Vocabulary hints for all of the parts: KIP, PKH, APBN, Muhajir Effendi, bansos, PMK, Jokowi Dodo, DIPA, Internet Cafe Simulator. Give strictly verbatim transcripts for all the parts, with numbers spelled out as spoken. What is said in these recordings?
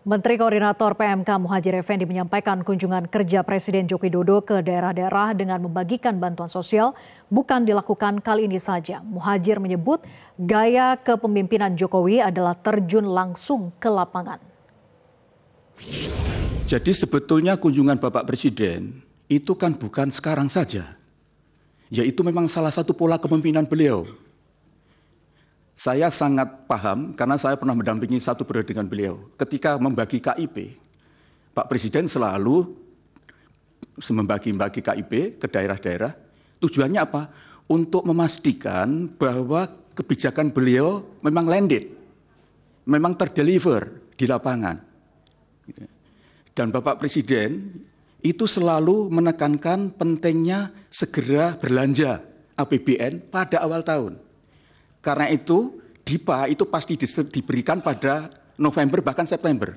Menteri Koordinator P M K Muhajir Effendi menyampaikan kunjungan kerja Presiden Jokowi Dodo ke daerah-daerah dengan membagikan bantuan sosial bukan dilakukan kali ini saja. Muhajir menyebut gaya kepemimpinan Jokowi adalah terjun langsung ke lapangan. Jadi sebetulnya kunjungan Bapak Presiden itu kan bukan sekarang saja. Yaitu memang salah satu pola kepemimpinan beliau. Saya sangat paham karena saya pernah mendampingi satu periode dengan beliau. Ketika membagi K I P, Pak Presiden selalu membagi-bagi K I P ke daerah-daerah. Tujuannya apa? Untuk memastikan bahwa kebijakan beliau memang landed, memang terdeliver di lapangan. Dan Bapak Presiden itu selalu menekankan pentingnya segera berlanja A P B N pada awal tahun. Karena itu D I P A itu pasti diberikan pada November bahkan September.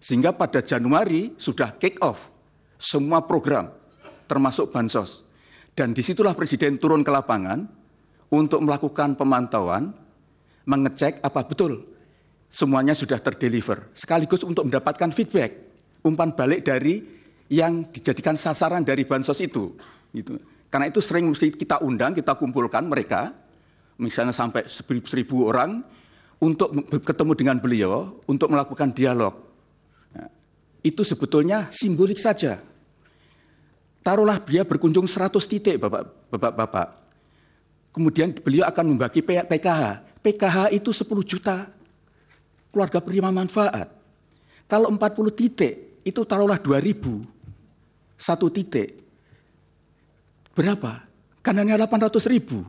Sehingga pada Januari sudah kick off semua program termasuk bansos. Dan disitulah Presiden turun ke lapangan untuk melakukan pemantauan, mengecek apa betul semuanya sudah terdeliver. Sekaligus untuk mendapatkan feedback, umpan balik dari yang dijadikan sasaran dari bansos itu. Gitu. Karena itu sering mesti kita undang, kita kumpulkan mereka. Misalnya sampai seribu orang untuk ketemu dengan beliau, untuk melakukan dialog. Nah, itu sebetulnya simbolik saja. Taruhlah dia berkunjung seratus titik, Bapak-Bapak. Kemudian beliau akan membagi P K H. P K H itu sepuluh juta keluarga penerima manfaat. Kalau empat puluh titik, itu taruhlah dua ribu. Satu titik. Berapa? Kan hanya delapan ratus ribu.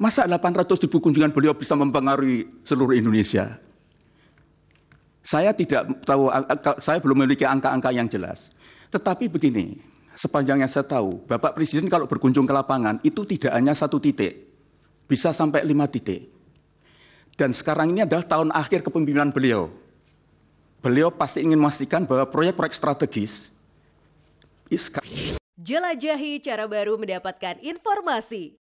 Masa delapan ratus ribu kunjungan beliau bisa mempengaruhi seluruh Indonesia? Saya tidak tahu, saya belum memiliki angka-angka yang jelas. Tetapi begini, sepanjang yang saya tahu, Bapak Presiden kalau berkunjung ke lapangan itu tidak hanya satu titik, bisa sampai lima titik. Dan sekarang ini adalah tahun akhir kepemimpinan beliau. Beliau pasti ingin memastikan bahwa proyek-proyek strategis. Jelajahi cara baru mendapatkan informasi.